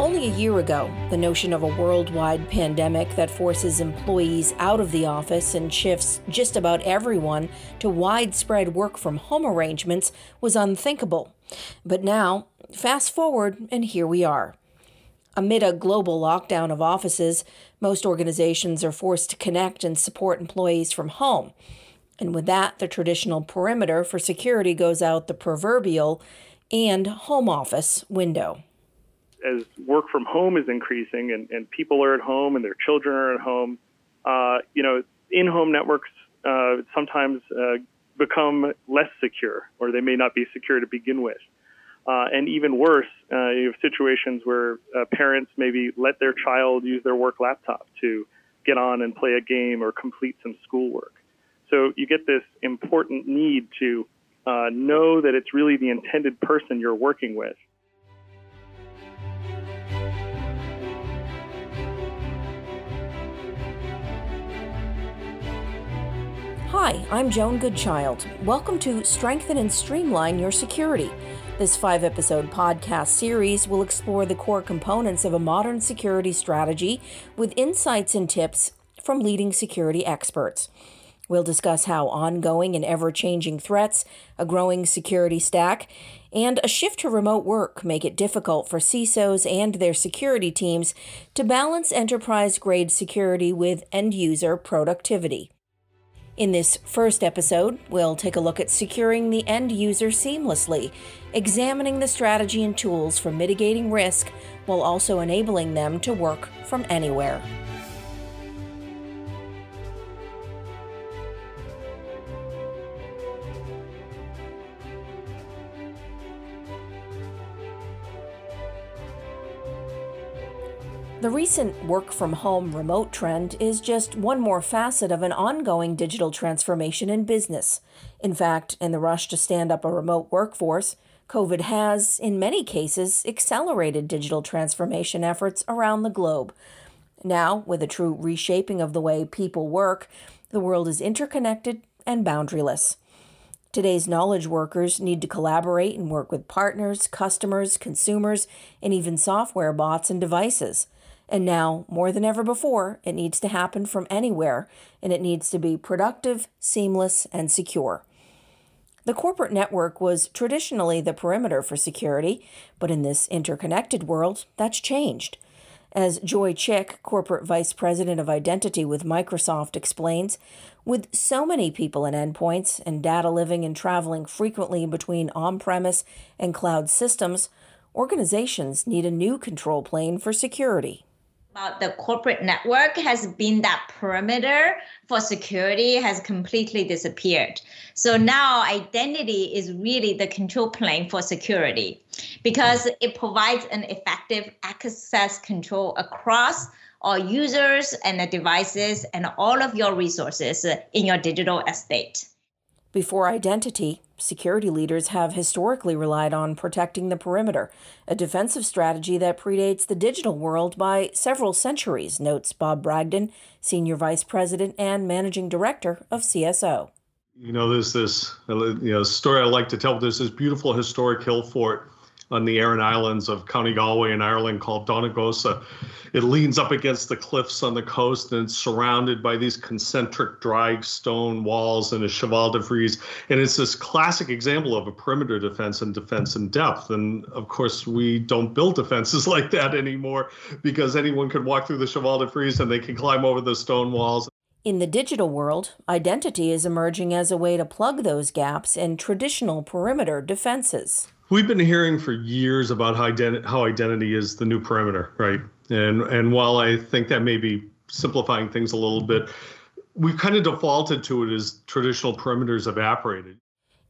Only a year ago, the notion of a worldwide pandemic that forces employees out of the office and shifts just about everyone to widespread work-from-home arrangements was unthinkable. But now, fast forward, and here we are. Amid a global lockdown of offices, most organizations are forced to connect and support employees from home. And with that, the traditional perimeter for security goes out the proverbial and home office window. As work from home is increasing and people are at home and their children are at home, in-home networks sometimes become less secure, or they may not be secure to begin with. And even worse, you have situations where parents maybe let their child use their work laptop to get on and play a game or complete some schoolwork. So you get this important need to know that it's really the intended person you're working with. Hi, I'm Joan Goodchild. Welcome to Strengthen and Streamline Your Security. This 5-episode podcast series will explore the core components of a modern security strategy with insights and tips from leading security experts. We'll discuss how ongoing and ever-changing threats, a growing security stack, and a shift to remote work make it difficult for CISOs and their security teams to balance enterprise-grade security with end-user productivity. In this first episode, we'll take a look at securing the end user seamlessly, examining the strategy and tools for mitigating risk while also enabling them to work from anywhere. The recent work-from-home remote trend is just one more facet of an ongoing digital transformation in business. In fact, in the rush to stand up a remote workforce, COVID has, in many cases, accelerated digital transformation efforts around the globe. Now, with a true reshaping of the way people work, the world is interconnected and boundaryless. Today's knowledge workers need to collaborate and work with partners, customers, consumers, and even software bots and devices. And now, more than ever before, it needs to happen from anywhere, and it needs to be productive, seamless, and secure. The corporate network was traditionally the perimeter for security, but in this interconnected world, that's changed. As Joy Chik, Corporate Vice President of Identity with Microsoft, explains, with so many people and endpoints and data living and traveling frequently between on-premise and cloud systems, organizations need a new control plane for security. The corporate network has been that perimeter for security has completely disappeared. So now identity is really the control plane for security because it provides an effective access control across all users and the devices and all of your resources in your digital estate. Before identity, security leaders have historically relied on protecting the perimeter, a defensive strategy that predates the digital world by several centuries, notes Bob Bragdon, Senior Vice President and Managing Director of CSO. There's this story I like to tell. There's this beautiful historic hill fort on the Aran Islands of County Galway in Ireland called Dún Aonghasa. It leans up against the cliffs on the coast and it's surrounded by these concentric dry stone walls and a cheval de frise. And it's this classic example of a perimeter defense in depth. And of course, we don't build defenses like that anymore because anyone could walk through the cheval de frise and they can climb over the stone walls. In the digital world, identity is emerging as a way to plug those gaps in traditional perimeter defenses. We've been hearing for years about how identity is the new perimeter, right? And while I think that may be simplifying things a little bit, we've kind of defaulted to it as traditional perimeters evaporated.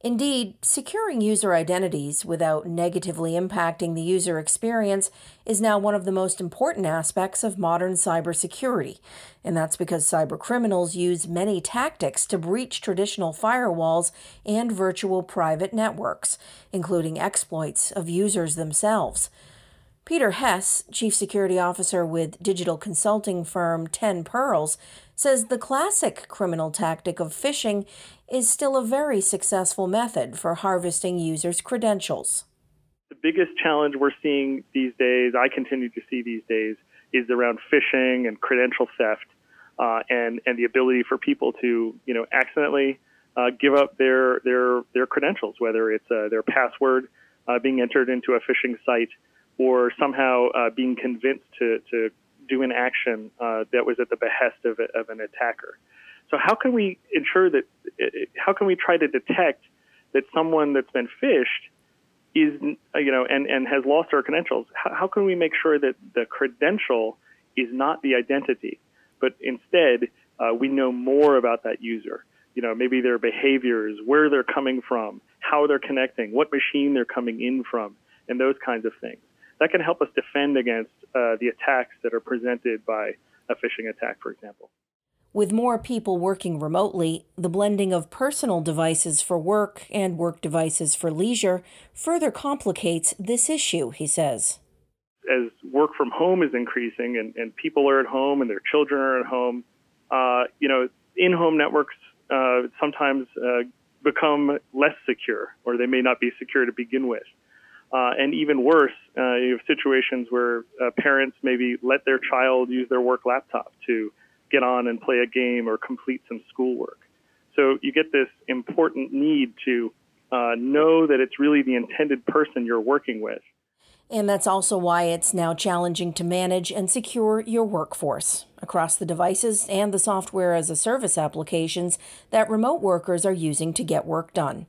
Indeed, securing user identities without negatively impacting the user experience is now one of the most important aspects of modern cybersecurity. And that's because cybercriminals use many tactics to breach traditional firewalls and virtual private networks, including exploits of users themselves. Peter Hesse, Chief Security Officer with digital consulting firm Ten Pearls, says the classic criminal tactic of phishing is still a very successful method for harvesting users' credentials. The biggest challenge we're seeing these days, I continue to see these days, is around phishing and credential theft, and the ability for people to, you know, accidentally give up their credentials, whether it's their password being entered into a phishing site, or somehow being convinced to do an action that was at the behest of an attacker. So how can we ensure that? How can we try to detect that someone that's been phished is, you know, and has lost their credentials? How can we make sure that the credential is not the identity, but instead we know more about that user? You know, maybe their behaviors, where they're coming from, how they're connecting, what machine they're coming in from, and those kinds of things. That can help us defend against the attacks that are presented by a phishing attack, for example. With more people working remotely, the blending of personal devices for work and work devices for leisure further complicates this issue, he says. As work from home is increasing and people are at home and their children are at home, you know, in-home networks sometimes become less secure, or they may not be secure to begin with. And even worse, you have situations where parents maybe let their child use their work laptop to get on and play a game or complete some schoolwork. So you get this important need to know that it's really the intended person you're working with. And that's also why it's now challenging to manage and secure your workforce across the devices and the software as a service applications that remote workers are using to get work done.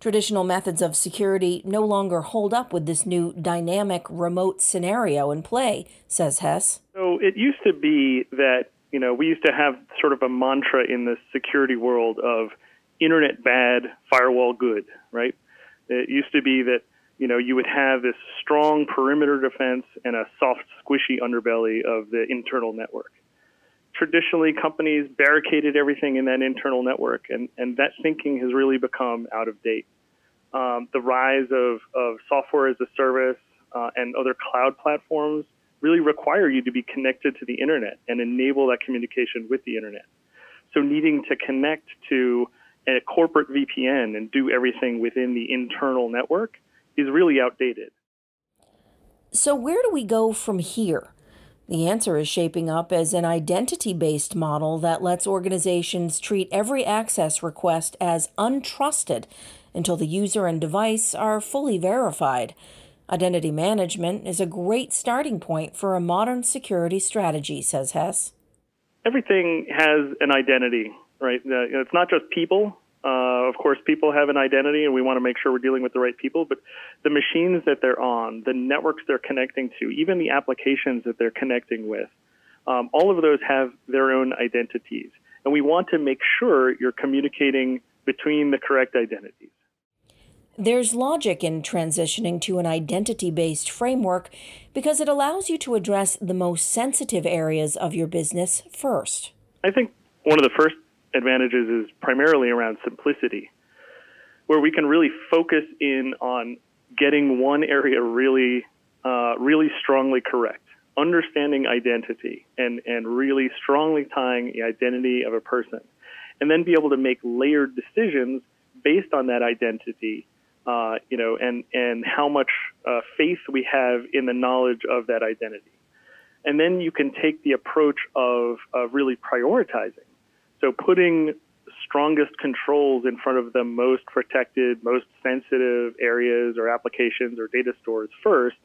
Traditional methods of security no longer hold up with this new dynamic remote scenario in play, says Hesse. So it used to be that, you know, we used to have sort of a mantra in the security world of internet bad, firewall good, right? It used to be that, you know, you would have this strong perimeter defense and a soft, squishy underbelly of the internal network. Traditionally, companies barricaded everything in that internal network, and that thinking has really become out of date. The rise of software as a service and other cloud platforms really require you to be connected to the internet and enable that communication with the internet. So needing to connect to a corporate VPN and do everything within the internal network is really outdated. So where do we go from here? The answer is shaping up as an identity-based model that lets organizations treat every access request as untrusted until the user and device are fully verified. Identity management is a great starting point for a modern security strategy, says Hesse. Everything has an identity, right? It's not just people. Of course, people have an identity, and we want to make sure we're dealing with the right people, but the machines that they're on, the networks they're connecting to, even the applications that they're connecting with, all of those have their own identities. And we want to make sure you're communicating between the correct identities. There's logic in transitioning to an identity-based framework because it allows you to address the most sensitive areas of your business first. I think one of the first advantages is primarily around simplicity, where we can really focus in on getting one area really, really strongly correct, understanding identity and really strongly tying the identity of a person, and then be able to make layered decisions based on that identity, you know, and how much faith we have in the knowledge of that identity. And then you can take the approach of really prioritizing. So putting strongest controls in front of the most protected, most sensitive areas or applications or data stores first,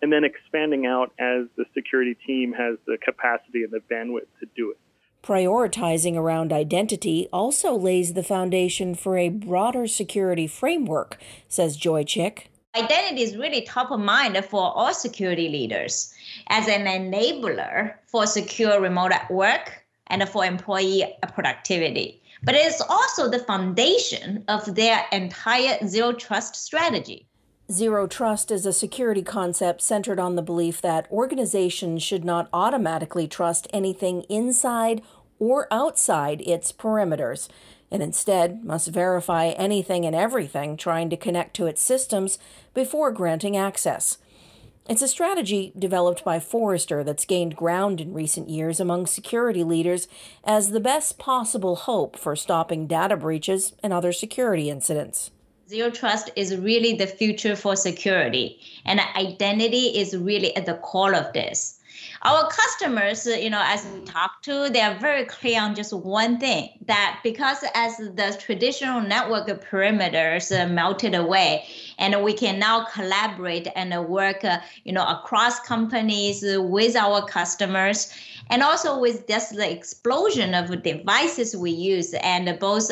and then expanding out as the security team has the capacity and the bandwidth to do it. Prioritizing around identity also lays the foundation for a broader security framework, says Joy Chik. Identity is really top of mind for all security leaders as an enabler for secure remote work and for employee productivity. But it is also the foundation of their entire zero trust strategy. Zero trust is a security concept centered on the belief that organizations should not automatically trust anything inside or outside its perimeters, and instead must verify anything and everything trying to connect to its systems before granting access. It's a strategy developed by Forrester that's gained ground in recent years among security leaders as the best possible hope for stopping data breaches and other security incidents. Zero trust is really the future for security, and identity is really at the core of this. Our customers, as we talk to, they are very clear on just one thing, that because as the traditional network perimeters melted away, and we can now collaborate and work, across companies with our customers, and also with just the explosion of devices we use, and both,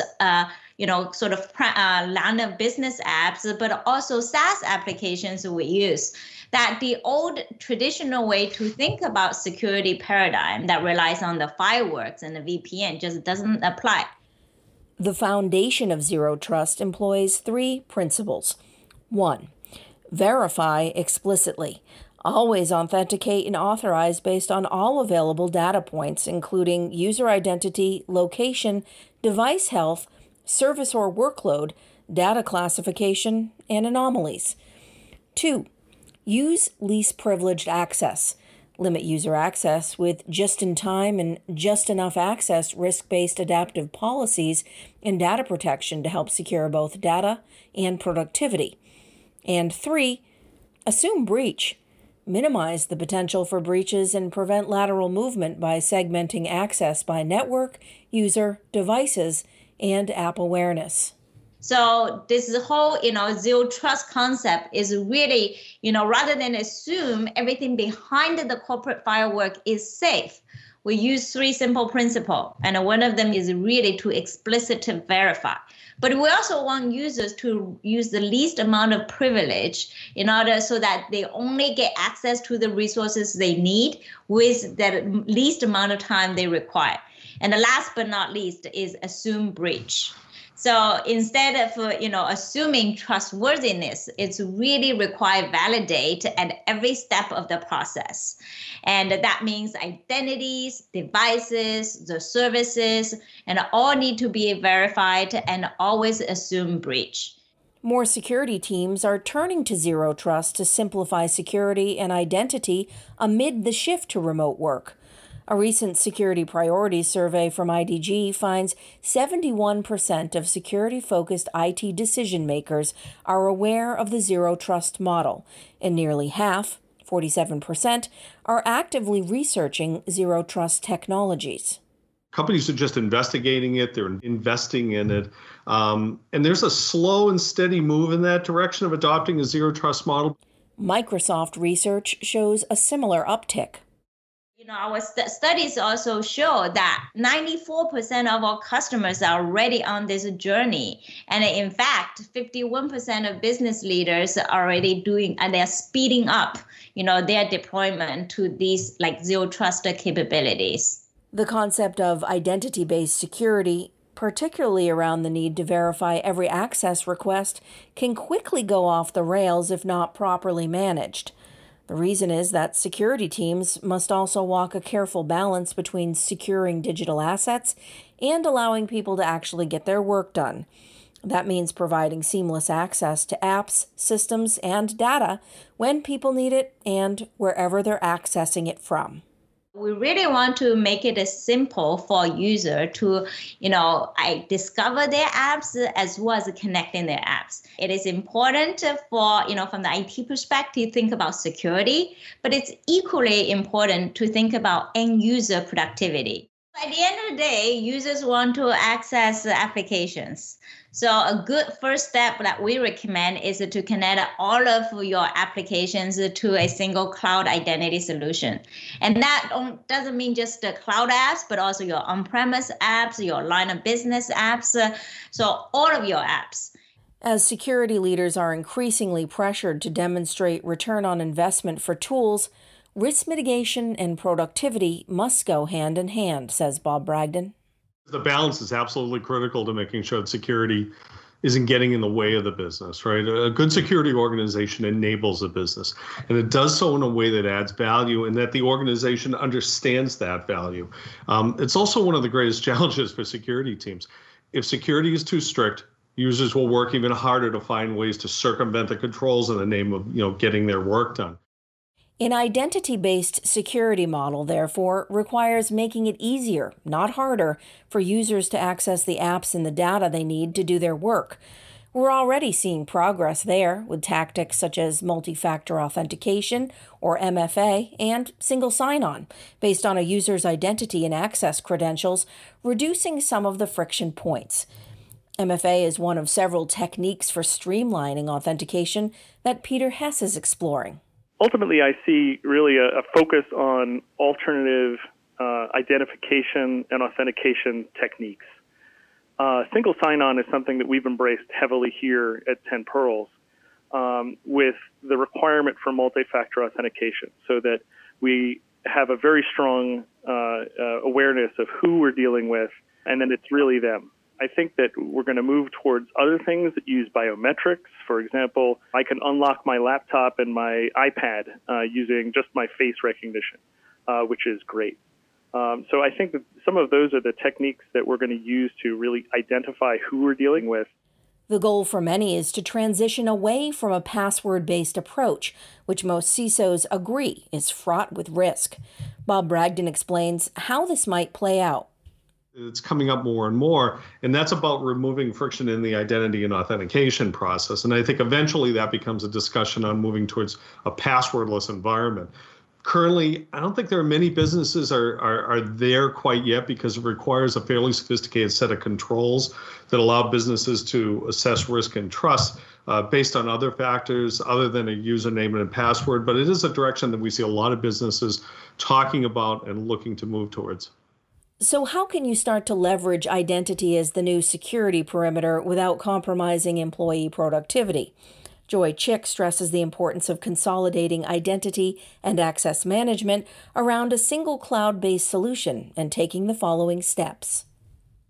line of business apps, but also SaaS applications we use, that the old traditional way to think about security paradigm that relies on the fireworks and the VPN just doesn't apply. The foundation of Zero Trust employs three principles. 1, verify explicitly. Always authenticate and authorize based on all available data points, including user identity, location, device health, service or workload, data classification, and anomalies. 2, use least privileged access. Limit user access with just-in-time and just-enough access risk-based adaptive policies and data protection to help secure both data and productivity. And 3, assume breach. Minimize the potential for breaches and prevent lateral movement by segmenting access by network, user, devices, and app awareness. So this whole, zero trust concept is really, rather than assume everything behind the corporate firework is safe, we use three simple principles. And one of them is really to explicitly verify. But we also want users to use the least amount of privilege in order so that they only get access to the resources they need with the least amount of time they require. And the last but not least is assume breach. So instead of, assuming trustworthiness, it's really required validate at every step of the process. And that means identities, devices, the services, and all need to be verified and always assume breach. More security teams are turning to Zero Trust to simplify security and identity amid the shift to remote work. A recent security priorities survey from IDG finds 71% of security-focused IT decision-makers are aware of the Zero Trust model, and nearly half, 47%, are actively researching Zero Trust technologies. Companies are just investigating it, they're investing in it, and there's a slow and steady move in that direction of adopting a Zero Trust model. Microsoft research shows a similar uptick. Our studies also show that 94% of our customers are already on this journey. And in fact, 51% of business leaders are already doing, and they're speeding up, their deployment to these zero trust capabilities. The concept of identity-based security, particularly around the need to verify every access request, can quickly go off the rails if not properly managed. The reason is that security teams must also walk a careful balance between securing digital assets and allowing people to actually get their work done. That means providing seamless access to apps, systems, and data when people need it and wherever they're accessing it from. We really want to make it as simple for a user to, discover their apps as well as connecting their apps. It is important for, from the IT perspective, think about security, but it's equally important to think about end user productivity. At the end of the day, users want to access applications. So a good first step that we recommend is to connect all of your applications to a single cloud identity solution. And that doesn't mean just the cloud apps, but also your on-premise apps, your line of business apps, so all of your apps. As security leaders are increasingly pressured to demonstrate return on investment for tools, risk mitigation and productivity must go hand in hand, says Bob Bragdon. The balance is absolutely critical to making sure that security isn't getting in the way of the business, right? A good security organization enables a business, and it does so in a way that adds value and that the organization understands that value. It's also one of the greatest challenges for security teams. If security is too strict, users will work even harder to find ways to circumvent the controls in the name of, getting their work done. An identity-based security model, therefore, requires making it easier, not harder, for users to access the apps and the data they need to do their work. We're already seeing progress there with tactics such as multi-factor authentication, or MFA, and single sign-on based on a user's identity and access credentials, reducing some of the friction points. MFA is one of several techniques for streamlining authentication that Peter Hesse is exploring. Ultimately, I see really a focus on alternative identification and authentication techniques. Single sign-on is something that we've embraced heavily here at Ten Pearls with the requirement for multi-factor authentication, so that we have a very strong awareness of who we're dealing with, and then it's really them. I think that we're going to move towards other things that use biometrics. For example, I can unlock my laptop and my iPad using just my face recognition, which is great. So I think that some of those are the techniques that we're going to use to really identify who we're dealing with. The goal for many is to transition away from a password-based approach, which most CISOs agree is fraught with risk. Bob Bragdon explains how this might play out. It's coming up more and more, and that's about removing friction in the identity and authentication process. And I think eventually that becomes a discussion on moving towards a passwordless environment. Currently, I don't think there are many businesses are there quite yet, because it requires a fairly sophisticated set of controls that allow businesses to assess risk and trust based on other factors other than a username and a password. But it is a direction that we see a lot of businesses talking about and looking to move towards. So how can you start to leverage identity as the new security perimeter without compromising employee productivity? Joy Chik stresses the importance of consolidating identity and access management around a single cloud-based solution and taking the following steps.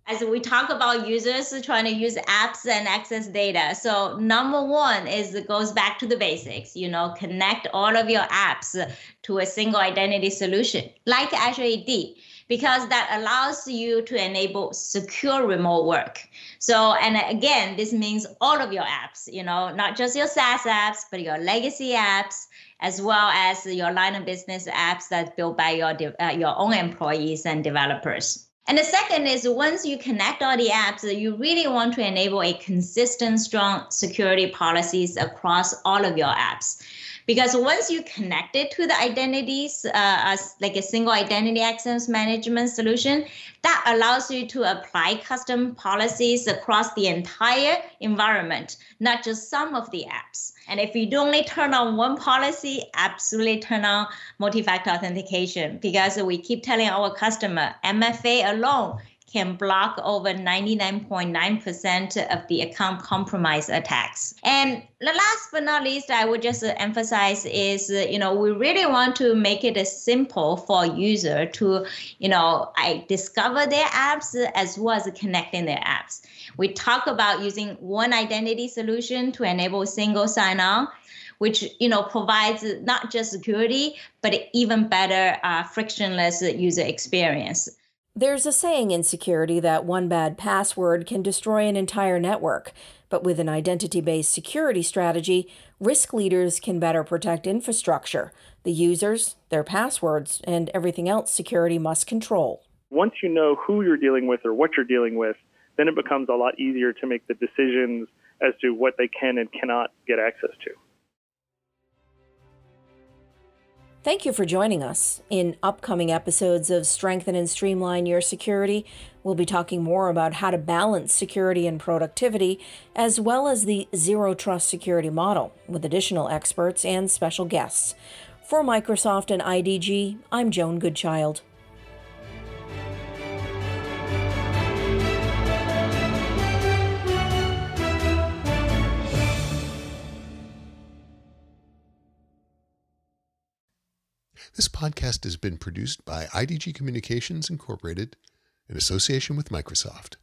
As we talk about users trying to use apps and access data, so number one is it goes back to the basics, you know, connect all of your apps to a single identity solution like Azure AD, because that allows you to enable secure remote work. So, and again, this means all of your apps, you know, not just your SaaS apps, but your legacy apps, as well as your line of business apps that's built by your own employees and developers. And the second is, once you connect all the apps, you really want to enable a consistent, strong security policies across all of your apps. Because once you connect it to the identities, like a single identity access management solution, that allows you to apply custom policies across the entire environment, not just some of the apps. And if you only turn on one policy, absolutely turn on multi-factor authentication, because we keep telling our customer MFA alone can block over 99.9% of the account compromise attacks. And the last but not least, I would just emphasize is, you know, we really want to make it as simple for a user to, you know, discover their apps as well as connecting their apps. We talk about using one identity solution to enable single sign-on, which, you know, provides not just security, but even better frictionless user experience. There's a saying in security that one bad password can destroy an entire network, but with an identity-based security strategy, risk leaders can better protect infrastructure, the users, their passwords, and everything else security must control. Once you know who you're dealing with or what you're dealing with, then it becomes a lot easier to make the decisions as to what they can and cannot get access to. Thank you for joining us. In upcoming episodes of Strengthen and Streamline Your Security, we'll be talking more about how to balance security and productivity, as well as the Zero Trust security model, with additional experts and special guests. For Microsoft and IDG, I'm Joan Goodchild. This podcast has been produced by IDG Communications, Incorporated, in association with Microsoft.